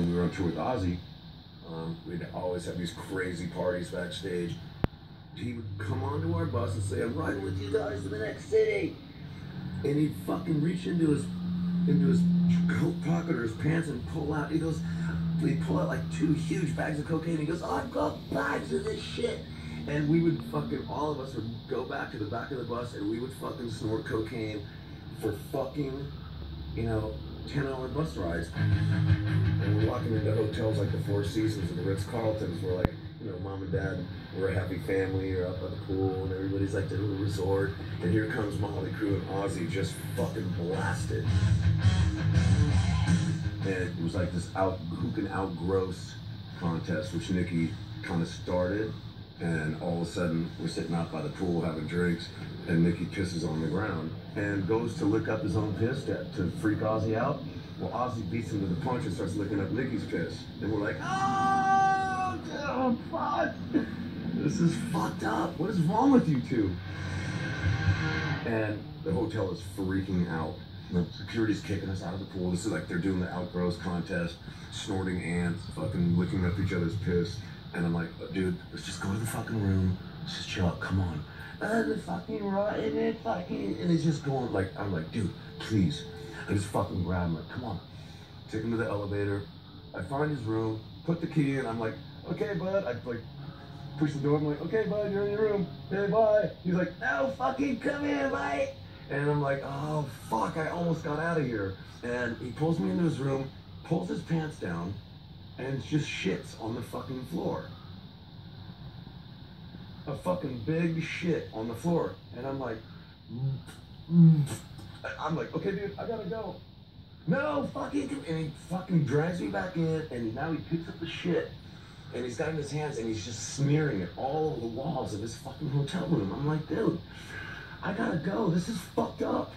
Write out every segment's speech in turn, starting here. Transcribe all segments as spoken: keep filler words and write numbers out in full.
when we were on tour with Ozzy, um, we'd always have these crazy parties backstage. He would come onto our bus and say, "I'm riding with you guys to the next city," and he'd fucking reach into his into his coat pocket or his pants and pull out. He goes, he'd pull out like two huge bags of cocaine. He goes, "I've got bags of this shit." And we would fucking, all of us would go back to the back of the bus and we would fucking snort cocaine for fucking, you know, ten hour bus rides. And we're walking into hotels like the Four Seasons and the Ritz-Carltons. We're like, you know, mom and dad, we're a happy family, or up by the pool, and everybody's like to the resort. And here comes Motley Crue and Ozzy just fucking blasted. And it was like this out, who can outgross contest, which Nikki kind of started. And all of a sudden, we're sitting out by the pool having drinks, and Nicky pisses on the ground and goes to lick up his own piss to, to freak Ozzy out. Well, Ozzy beats him to the punch and starts licking up Nicky's piss. And we're like, oh, oh fuck. This is fucked up. What is wrong with you two? And the hotel is freaking out. The security's kicking us out of the pool. This is like they're doing the outgross contest, snorting ants, fucking licking up each other's piss. And I'm like, dude, let's just go to the fucking room. Let's just chill out. Come on. And it's fucking rotten and fucking. And it's just going like, I'm like, dude, please. I just fucking grab him. Like, come on. Take him to the elevator. I find his room, put the key in. I'm like, okay, bud. I like push the door. I'm like, okay, bud, you're in your room. Hey, bye. He's like, no, fucking come here, mate. And I'm like, oh, fuck, I almost got out of here. And he pulls me into his room, pulls his pants down, and just shits on the fucking floor. A fucking big shit on the floor. And I'm like, I'm like, okay, dude, I gotta go. No, fucking, and he fucking drags me back in, and now he picks up the shit, and he's got it in his hands, and he's just smearing it all over the walls of his fucking hotel room. I'm like, dude, I gotta go, this is fucked up.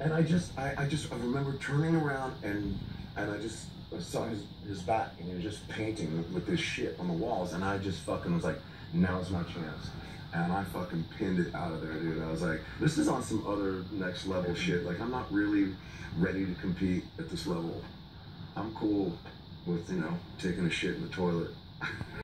And I just, I, I just, I remember turning around, and, and I just, I saw his, his back, and he was just painting with, with this shit on the walls, and I just fucking was like, now's my chance. And I fucking pinned it out of there, dude. I was like, this is on some other next level shit. Like, I'm not really ready to compete at this level. I'm cool with, you know, taking a shit in the toilet.